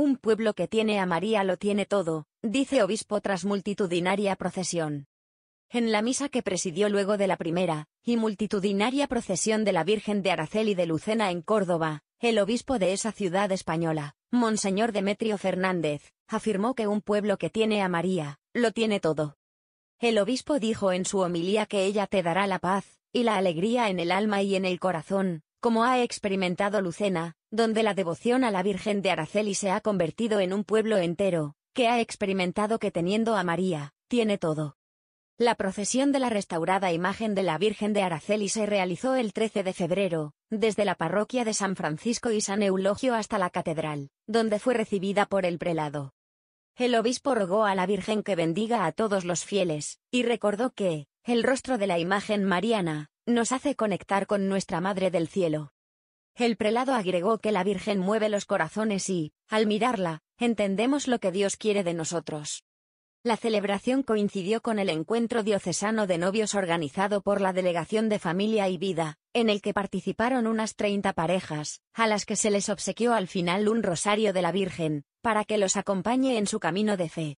Un pueblo que tiene a María lo tiene todo, dice obispo tras multitudinaria procesión. En la misa que presidió luego de la primera y multitudinaria procesión de la Virgen de Araceli de Lucena en Córdoba, el obispo de esa ciudad española, monseñor Demetrio Fernández, afirmó que un pueblo que tiene a María, lo tiene todo. El obispo dijo en su homilía que ella te dará la paz y la alegría en el alma y en el corazón, como ha experimentado Lucena, donde la devoción a la Virgen de Araceli se ha convertido en un pueblo entero, que ha experimentado que teniendo a María, tiene todo. La procesión de la restaurada imagen de la Virgen de Araceli se realizó el 13 de febrero, desde la parroquia de San Francisco y San Eulogio hasta la Catedral, donde fue recibida por el prelado. El obispo rogó a la Virgen que bendiga a todos los fieles, y recordó que, el rostro de la imagen mariana, nos hace conectar con nuestra Madre del Cielo. El prelado agregó que la Virgen mueve los corazones y, al mirarla, entendemos lo que Dios quiere de nosotros. La celebración coincidió con el encuentro diocesano de novios organizado por la Delegación de Familia y Vida, en el que participaron unas 30 parejas, a las que se les obsequió al final un rosario de la Virgen, para que los acompañe en su camino de fe.